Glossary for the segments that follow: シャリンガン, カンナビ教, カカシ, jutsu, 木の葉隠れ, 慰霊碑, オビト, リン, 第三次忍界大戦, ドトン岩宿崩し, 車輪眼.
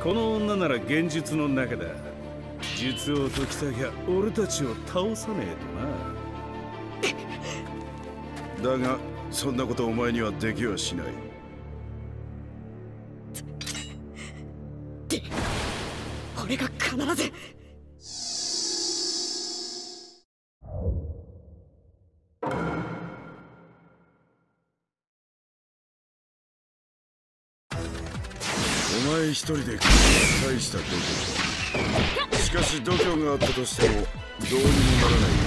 この女なら現実の中だ。術を解きたきゃ俺たちを倒さねえとな。だがそんなことお前にはできはしない。で、俺が必ず。お前一人で大した度胸だ。しかし度胸があったとしてもどうにもならない。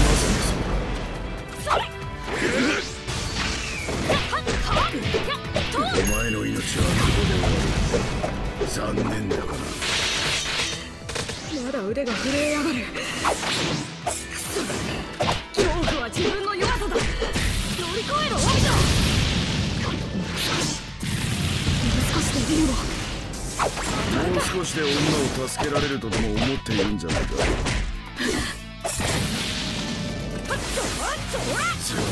今のお前がまさにそうだ。お前の命はここで終わる。残念だがな。まだ腕が震えやがる。くそ、恐怖は自分の弱さだ。乗り越えろ、オビト。もう少しで女を助けられるとでも思っているんじゃないか。上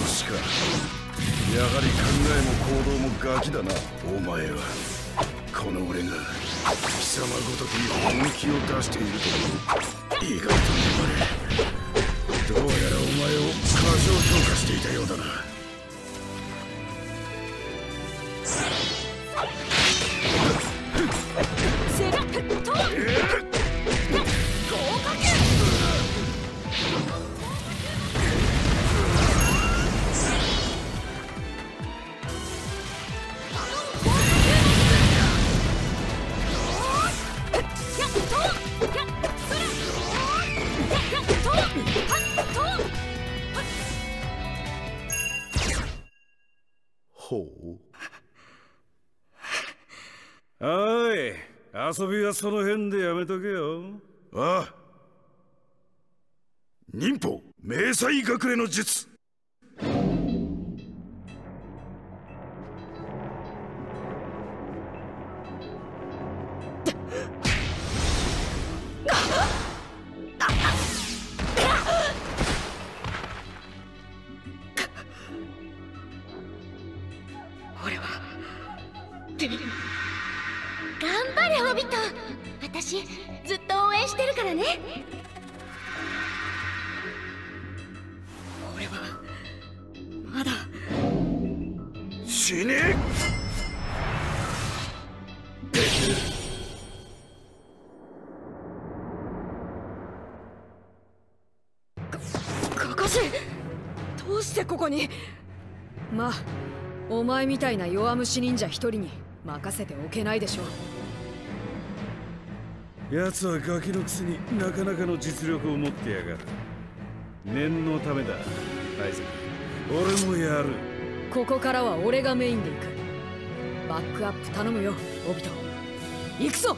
司か。やはり考えも行動もガキだな。お前はこの俺が貴様ごときに本気を出していると意外と粘れ。どうやらお前を過剰評価していたようだな。おい、遊びはその辺でやめとけよ。ああ、忍法迷彩隠れの術。俺はできる。頑張れ、オビト。私ずっと応援してるからね。俺はまだ死ねえ。できる。カカシ、どうしてここに。まあお前みたいな弱虫忍者一人に任せておけないでしょう。奴はガキのくせになかなかの実力を持ってやがる。念のためだ、アイザック。俺もやる。ここからは俺がメインで行く。バックアップ頼むよ、オビト。行くぞ。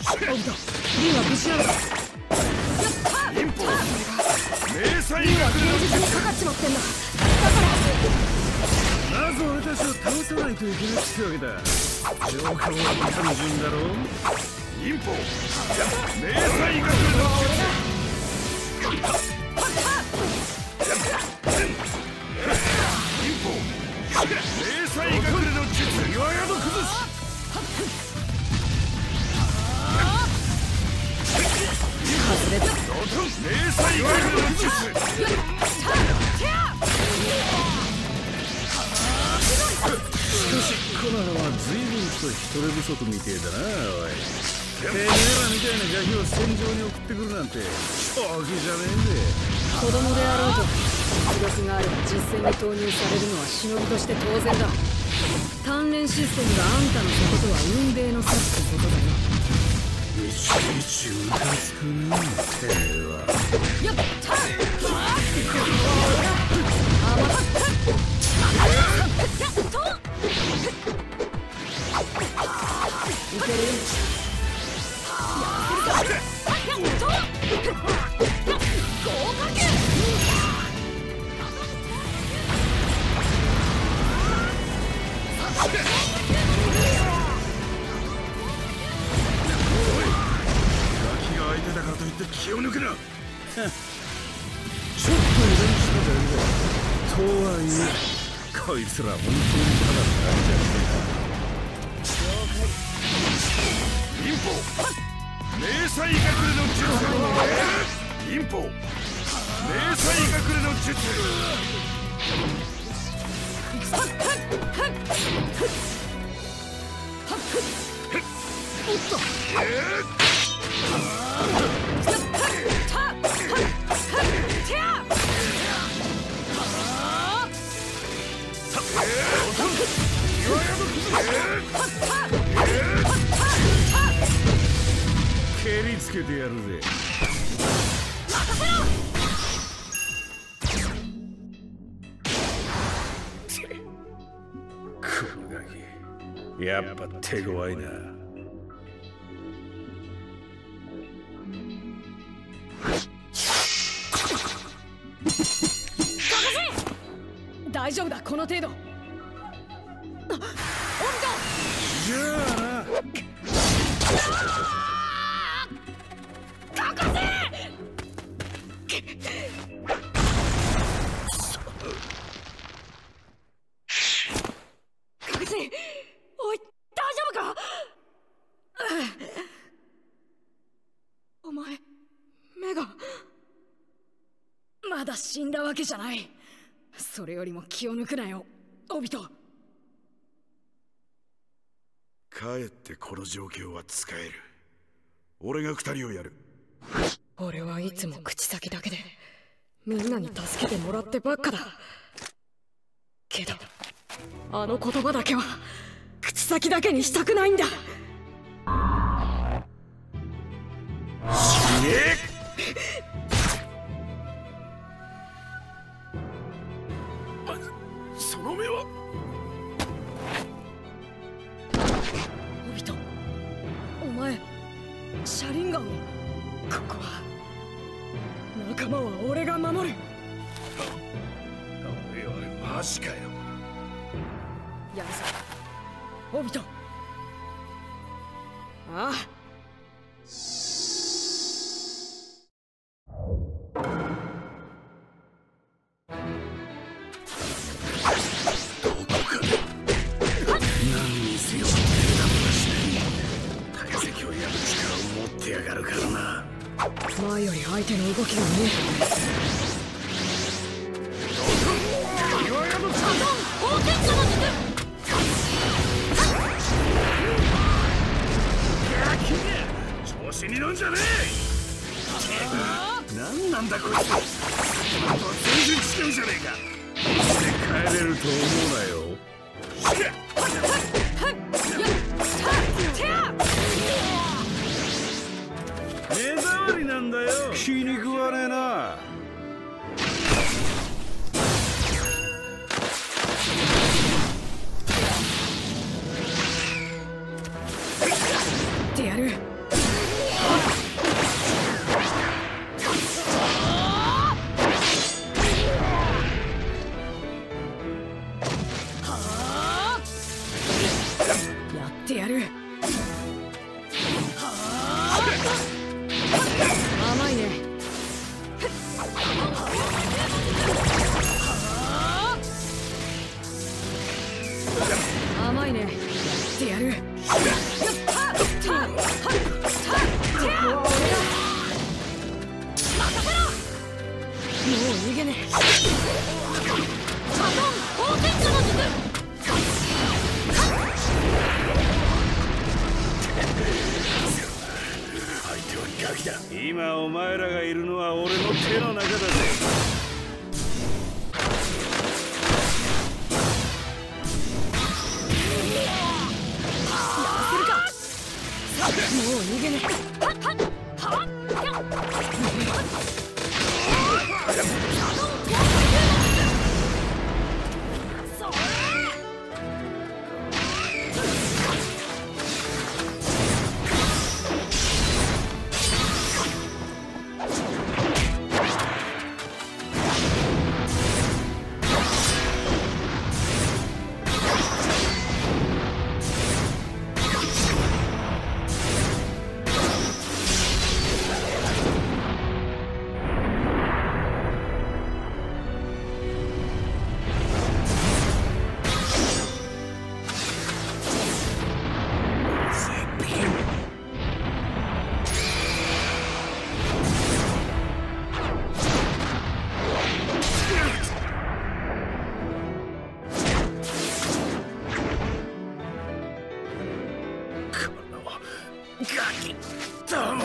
オビト、リンは無事なのか。まず俺たちを倒さないといけないってわけだ。状況は単純だろう。忍法迷彩隠れの術。人手不足みてえだな、おい。てめえらみたいなガキを戦場に送ってくるなんて大きいじゃねえんで。子供であろうと記録があれば実戦に投入されるのは忍びとして当然だ。鍛錬システムがあんたのこととは運命の差ってことだよ。いちいちうかつくな、てめえは。やったー。いける。やってるぞ。やっと。ガキが相手だからといって気を抜くな。ちょっととはいえこいつら本当にただのなんじゃねえか。了解。インポ迷彩隠れの術。インポ迷彩隠れの術。蹴りつけてやるぜ。やっぱ手強いな。大丈夫だ、この程度。じゃあな。かかせ。かかせ。おい、大丈夫か。お前、目が。まだ死んだわけじゃない。それよりも気を抜くなよ、オビト。かえってこの状況は使える。俺が二人をやる。俺はいつも口先だけでみんなに助けてもらってばっかだけど、あの言葉だけは口先だけにしたくないんだ。死ねまずその目は。お前、シャリンガンを。ここは仲間は俺が守る。おいおい、マジかよ。やるぞ、オビト。ああ、どこかで何にせよやがるからな。前より相手の動きが見える。調子に乗んじゃねえ。何なんだこいつ。全然違うじゃねえか。帰れると思うなよ。目障りなんだよ。気に食わねえな。ってやる。やってやる。甘いね。甘いね。やってやる。もう逃げねえ。今お前らがいるのは俺の手の中だぜ。もう逃げねガキども。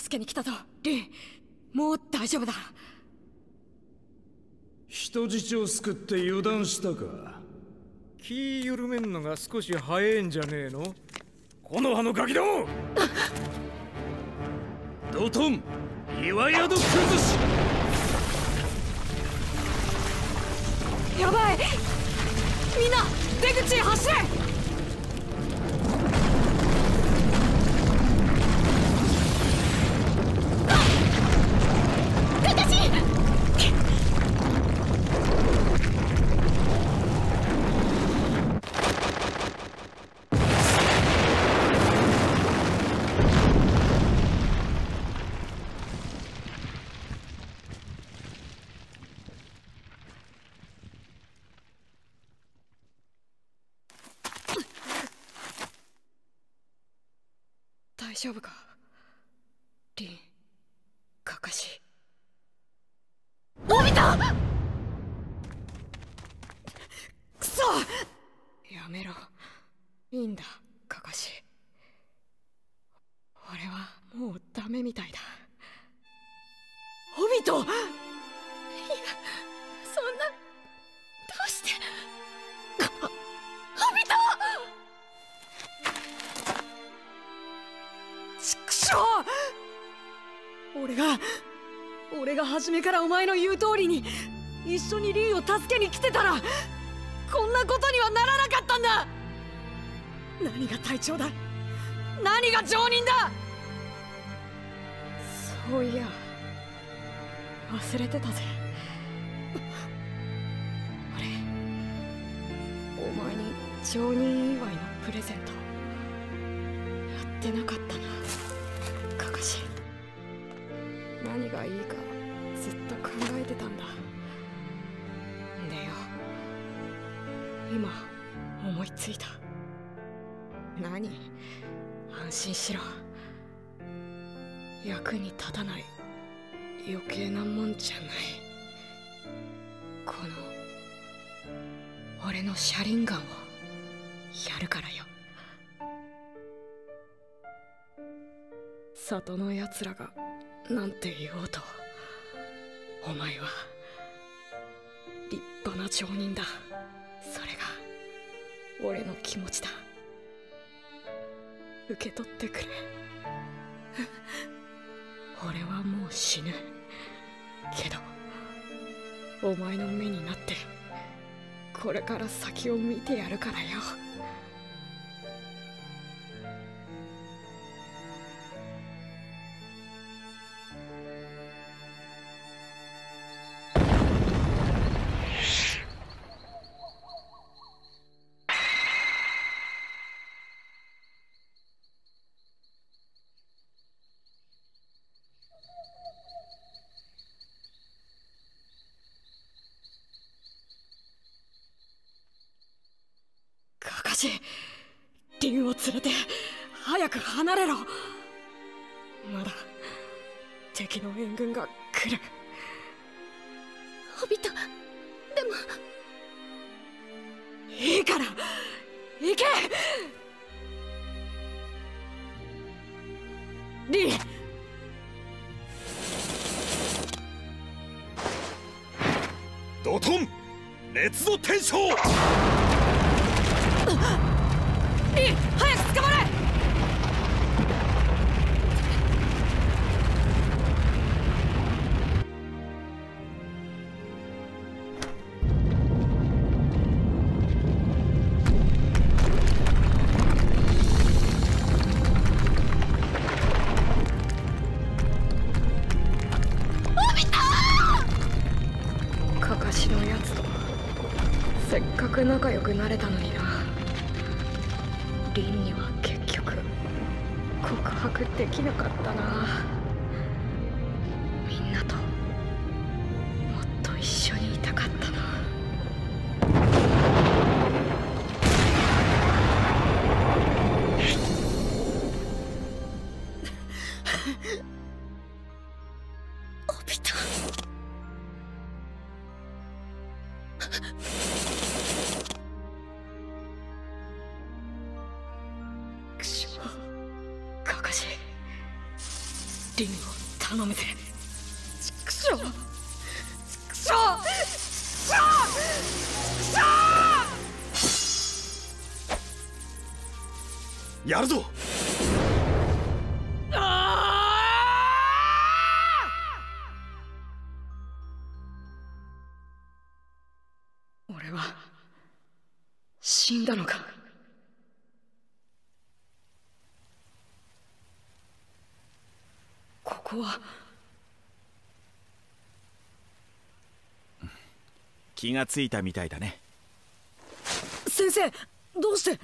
助けに来たぞ、リン。もう大丈夫だ。人質を救って油断したか。気緩めんのが少し早いんじゃねえの、この葉のガキども。ドトン岩宿崩し。やばい、みんな出口へ走れ。大丈夫か、リン、カカシ。のび太！くそ！やめろ。いいんだ、カカシ。俺はもうダメみたいだ。のび太！いや、そんな、どうして。のび太！俺が初めからお前の言う通りに一緒にリンを助けに来てたらこんなことにはならなかったんだ。何が隊長だ、何が上人だ。そういや忘れてたぜ。俺お前に上人祝いのプレゼントやってなかったな。何がいいかずっと考えてたんだ。でよ、今思いついた。何、安心しろ。役に立たない余計なもんじゃない。この俺の車輪ガンをやるからよ。里のやつらがなんて言おうと、お前は立派な上人だ。それが俺の気持ちだ。受け取ってくれ。俺はもう死ぬけど、お前の目になってこれから先を見てやるからよ。リンを連れて早く離れろ。まだ敵の援軍が来る。のび太、でもいいから行け。リン、ドトン列の天将。リン、早く捕まれ。せっかく仲良くなれたのにな。リンには結局告白できなかったな。みんなともっと一緒にいたかったな。リンを頼むぜ。ちくしょう、ちくしょう、ちくしょう、ちくしょう、やるぞ。俺は死んだのか。ここは気がついたみたいだね。先生、どうして。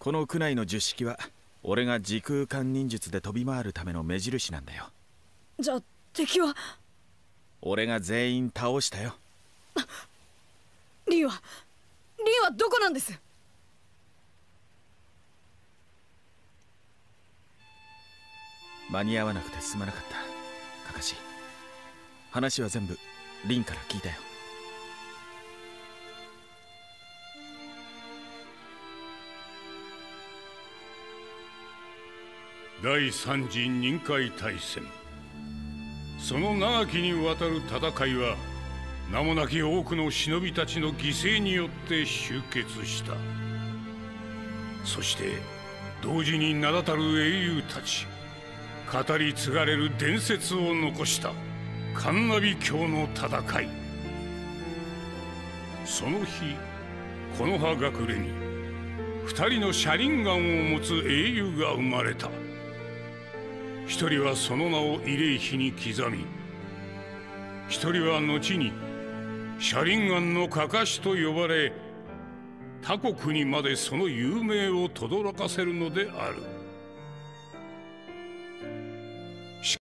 この区内の術式は俺が時空間忍術で飛び回るための目印なんだよ。じゃあ敵は。俺が全員倒したよ。リンはどこなんです。間に合わなくてすまなかった。カカシ、話は全部リンから聞いたよ。第三次忍界大戦、その長きにわたる戦いは名もなき多くの忍びたちの犠牲によって終結した。そして同時に名だたる英雄たち、語り継がれる伝説を残したカンナビ教の戦い。その日、木の葉隠れに2人の車輪眼を持つ英雄が生まれた。1人はその名を慰霊碑に刻み、1人は後に車輪眼のかかしと呼ばれ、他国にまでその有名を轟かせるのである。